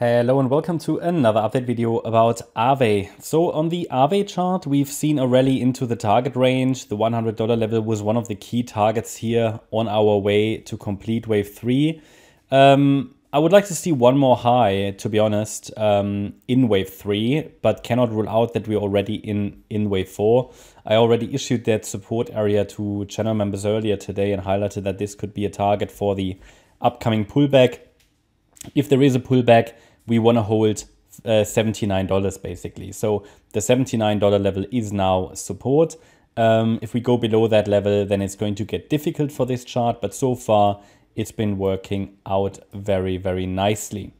Hello and welcome to another update video about Aave. So on the Aave chart, we've seen a rally into the target range. The $100 level was one of the key targets here on our way to complete wave 3. I would like to see one more high, to be honest, in wave 3, but cannot rule out that we're already in wave 4. I already issued that support area to channel members earlier today and highlighted that this could be a target for the upcoming pullback. If there is a pullback, we want to hold $79 basically. So the $79 level is now support. If we go below that level, then it's going to get difficult for this chart. But so far, it's been working out very, very nicely.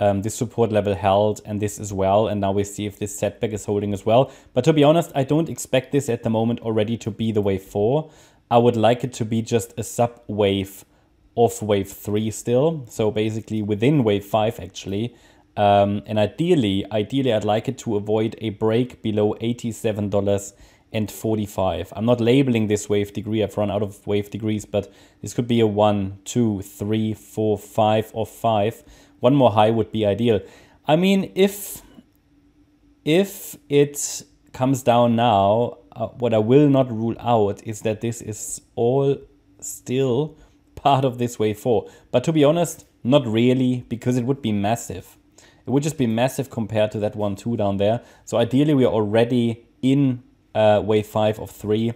This support level held and this as well. And now we see if this setback is holding as well. But to be honest, I don't expect this at the moment already to be the wave 4. I would like it to be just a sub wave of wave 3 still, so basically within wave 5 actually, and ideally I'd like it to avoid a break below $87.45. I'm not labeling this wave degree, I've run out of wave degrees, but this could be a 1, 2, 3, 4, 5 or 5. One more high would be ideal. I mean, if it comes down now, what I will not rule out is that this is all still part of this wave 4, but to be honest, not really, because it would be massive. It would just be massive compared to that 1-2 down there. So ideally we are already in wave 5 of 3,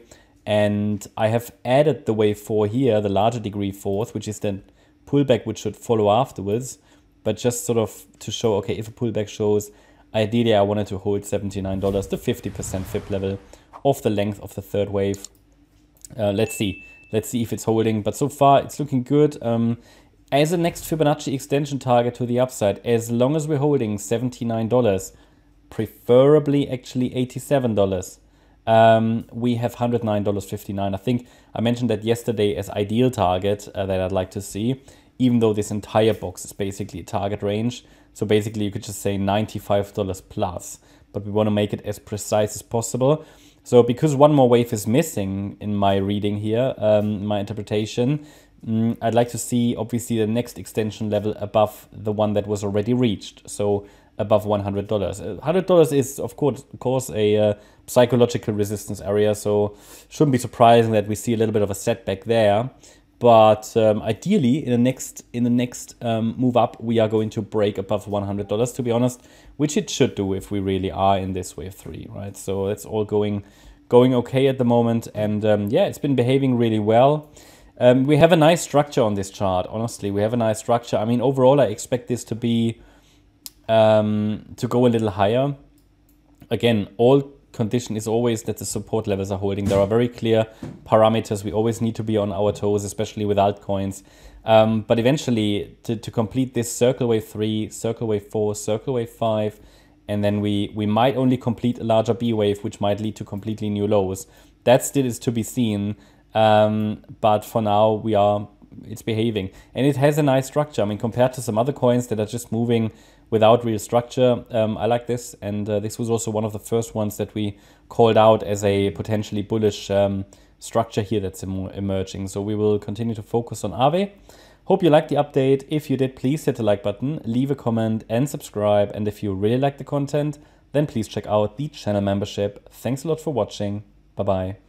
and I have added the wave 4 here, the larger degree 4th, which is then pullback which should follow afterwards, but just sort of to show, okay, if a pullback shows, ideally I wanted to hold $79, the 50% FIB level of the length of the third wave. Let's see if it's holding, but so far it's looking good. As a next Fibonacci extension target to the upside, as long as we're holding $79, preferably actually $87, we have $109.59. I think I mentioned that yesterday as ideal target that I'd like to see, even though this entire box is basically a target range. So basically you could just say $95 plus, but we want to make it as precise as possible. So because one more wave is missing in my reading here, my interpretation, I'd like to see obviously the next extension level above the one that was already reached. So above $100. $100 is of course a psychological resistance area. So shouldn't be surprising that we see a little bit of a setback there. But ideally in the next move up, we are going to break above $100, to be honest, which it should do if we really are in this wave 3, right? So that's all going okay at the moment. And yeah, it's been behaving really well. We have a nice structure on this chart. Honestly, we have a nice structure. I mean, overall, I expect this to be, to go a little higher. Again, all condition is always that the support levels are holding. There are very clear parameters. We always need to be on our toes, especially with altcoins. But eventually, to complete this circle wave 3, circle wave 4, circle wave 5, and then we might only complete a larger B wave, which might lead to completely new lows. That still is to be seen. But for now, it's behaving. And it has a nice structure. I mean, compared to some other coins that are just moving without real structure, I like this. And this was also one of the first ones that we called out as a potentially bullish structure here that's emerging. So we will continue to focus on Aave. Hope you liked the update. If you did, please hit the like button, leave a comment and subscribe. And if you really like the content, then please check out the channel membership. Thanks a lot for watching. Bye-bye.